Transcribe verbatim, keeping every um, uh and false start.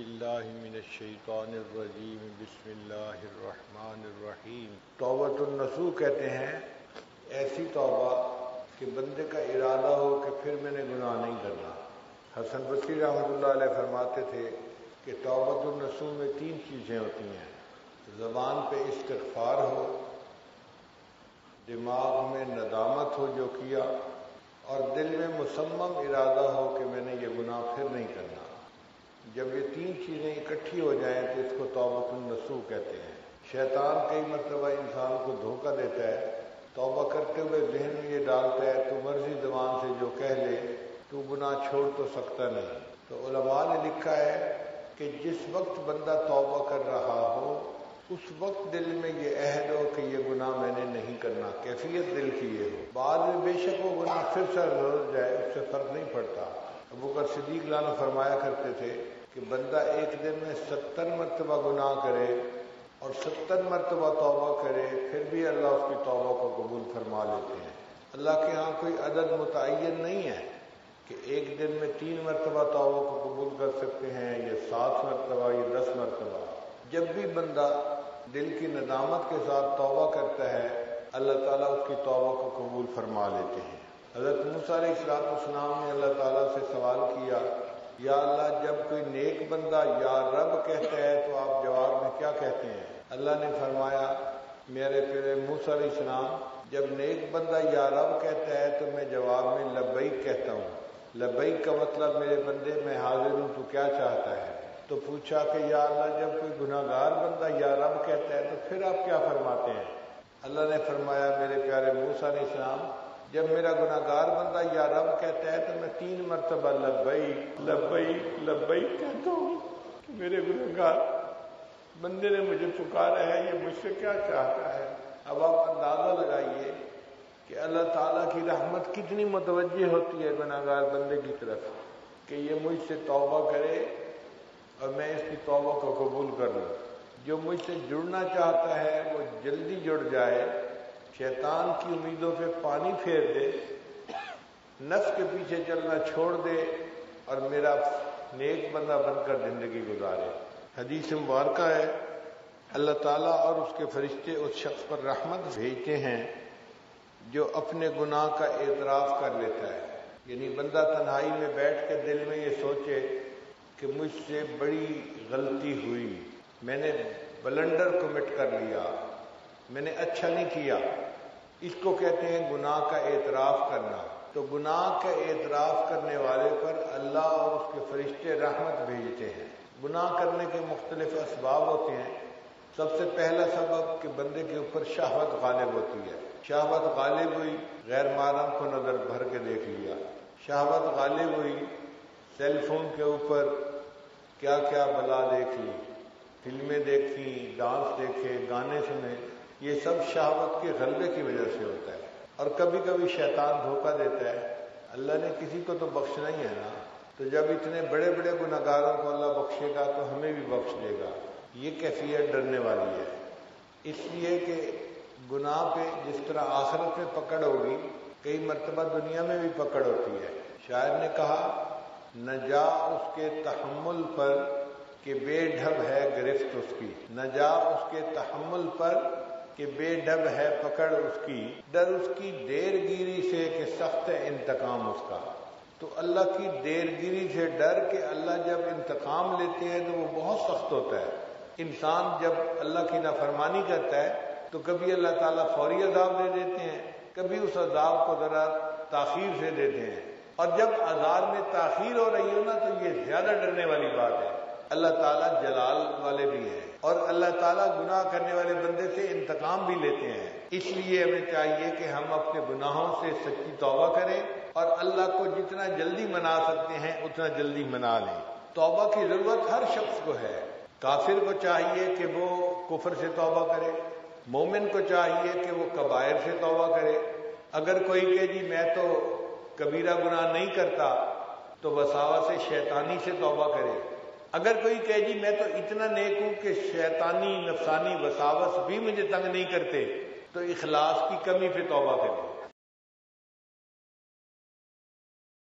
बिल्लाहि मिनश्शैतानिर्रजीम बिस्मिल्लाहिर्रहमानिर्रहीम। तौबतुन नसूह कहते हैं ऐसी तौबा कि बंदे का इरादा हो कि फिर मैंने गुनाह नहीं करना। हसन बसरी रहमतुल्लाह अलैह फरमाते थे कि तौबतुन नसूह में तीन चीज़ें होती हैं, ज़बान पे इस्तिग़फ़ार हो, दिमाग में नदामत हो जो किया, और दिल में मुसम्मम इरादा हो कि मैंने ये गुनाह फिर नहीं करना। जब ये तीन चीज़ें इकट्ठी हो जाएं तो इसको तौबतुन नसूह कहते हैं। शैतान कई मरतबा इंसान को धोखा देता है, तौबा करते हुए जहन में ये डालता है तू मर्जी ज़बान से जो कह ले, तू गुनाह छोड़ तो सकता नहीं। तो उलमा ने लिखा है कि जिस वक्त बंदा तौबा कर रहा हो उस वक्त दिल में ये अहद हो कि ये गुनाह मैंने नहीं करना, कैफियत दिल की ये हो। बाद में बेशक वो गुनाह फिर से हो जाए, उससे फर्क नहीं पड़ता। अबू बकर सिद्दीक़ लानो फरमाया करते थे कि बंदा एक दिन में सत्तर मरतबा गुनाह करे और सत्तर मरतबा तौबा करे, फिर भी अल्लाह उसकी तौबा को कबूल फरमा लेते हैं। अल्लाह के यहाँ कोई अदद मुतय्यन नहीं है कि एक दिन में तीन मरतबा तौबा को कबूल कर सकते हैं, या सात मरतबा, या दस मरतबा। जब भी बंदा दिल की नदामत के साथ तौबा करता है, अल्लाह ताला उसकी तौबा को कबूल फरमा लेते हैं। हज़रत मूसा अलैहिस्सलाम ने अल्लाह ताला से सवाल किया, या अल्लाह जब कोई नेक बंदा या रब कहता है तो आप जवाब में क्या कहते हैं? अल्लाह ने फरमाया, मेरे प्यारे मूसा अलैहिस्सलाम, जब नेक बंदा या रब कहता है तो मैं जवाब में लब्बैक कहता हूँ। लब्बैक का मतलब मेरे बंदे मैं हाजिर हूँ, तू क्या चाहता है? तो पूछा कि या अल्लाह जब कोई गुनाहगार बंदा या रब कहता है तो फिर आप क्या फरमाते हैं? अल्लाह ने फरमाया, मेरे प्यारे मूसा अलैहिस्सलाम, जब मेरा गुनाहगार बंदा या रब कहता है तो मैं तीन मरतबा लब्बैक लब्बैक लब्बैक कहता हूँ। मेरे गुनाहगार बंदे ने मुझे पुकारा है, ये मुझसे क्या चाहता है? अब आप अंदाज़ा लगाइए कि अल्लाह ताला की रहमत कितनी मुतवज्जे होती है गुनाहगार बंदे की तरफ कि ये मुझसे तौबा करे और मैं इसकी तौबा को कबूल कर लूँ। जो मुझसे जुड़ना चाहता है वो जल्दी जुड़ जाए, शैतान की उम्मीदों पे पानी फेर दे, नफ्स के पीछे चलना छोड़ दे और मेरा नेक बंदा बनकर ज़िंदगी गुजारे। हदीस मुबारक है, अल्लाह ताला और उसके फरिश्ते उस शख्स पर रहमत भेजते हैं जो अपने गुनाह का एतराफ़ कर लेता है। यानी बंदा तन्हाई में बैठ के दिल में ये सोचे कि मुझसे बड़ी गलती हुई, मैंने ब्लंडर कमिट कर लिया, मैंने अच्छा नहीं किया, इसको कहते हैं गुनाह का एतराफ़ करना। तो गुनाह का एतराफ़ करने वाले पर अल्लाह और उसके फरिश्ते रहमत भेजते हैं। गुनाह करने के मुख्तलिफ असबाब होते हैं। सबसे पहला सबब कि बंदे के ऊपर शहवत गालिब होती है। शहवत गालिब हुई, गैर महरम को नज़र भर के देख लिया। शहवत गालिब हुई, सेलफोन के ऊपर क्या क्या बला देख ली, फिल्में देखी, डांस देखे, गाने सुने, ये सब शहावत के गलबे की वजह से होता है। और कभी कभी शैतान धोखा देता है, अल्लाह ने किसी को तो बख्शना ही है ना। तो जब इतने बड़े बड़े गुनाहगारों को अल्लाह बख्शेगा तो हमें भी बख्श देगा। ये कैफियत डरने वाली है, इसलिए कि गुनाह पे जिस तरह आखिरत में पकड़ होगी, कई मरतबा दुनिया में भी पकड़ होती है। शायर ने कहा, न जा उसके तहम्मुल पर कि बेढब है गिरफ्त उसकी, न जा उसके तहम्मुल पर कि बेढब है पकड़ उसकी, डर उसकी देरगिरी से कि सख्त इंतकाम उसका। तो अल्लाह की देरगिरी से डर के अल्लाह जब इंतकाम लेते हैं तो वो बहुत सख्त होता है। इंसान जब अल्लाह की नाफरमानी करता है तो कभी अल्लाह ताला फौरी अजाब दे देते हैं, कभी उस अजाब को ज़रा ताखीर से देते हैं। और जब अजाब में ताखीर हो रही हो ना तो ये ज्यादा डरने वाली बात है। अल्लाह ताला जलाल वाले भी हैं और अल्लाह ताला गुनाह करने वाले बंदे से इंतकाम भी लेते हैं। इसलिए हमें चाहिए कि हम अपने गुनाहों से सच्ची तौबा करें और अल्लाह को जितना जल्दी मना सकते हैं उतना जल्दी मना लें। तौबा की जरूरत हर शख्स को है। काफिर को चाहिए कि वो कुफर से तौबा करे, मोमिन को चाहिए कि वो कबायर से तौबा करे। अगर कोई कहे जी मैं तो कबीरा गुनाह नहीं करता, तो वसावा से शैतानी से तौबा करे। अगर कोई कहे जी मैं तो इतना नेक हूं कि शैतानी नफसानी वसावस भी मुझे तंग नहीं करते, तो इखलास की कमी पे तौबा करे।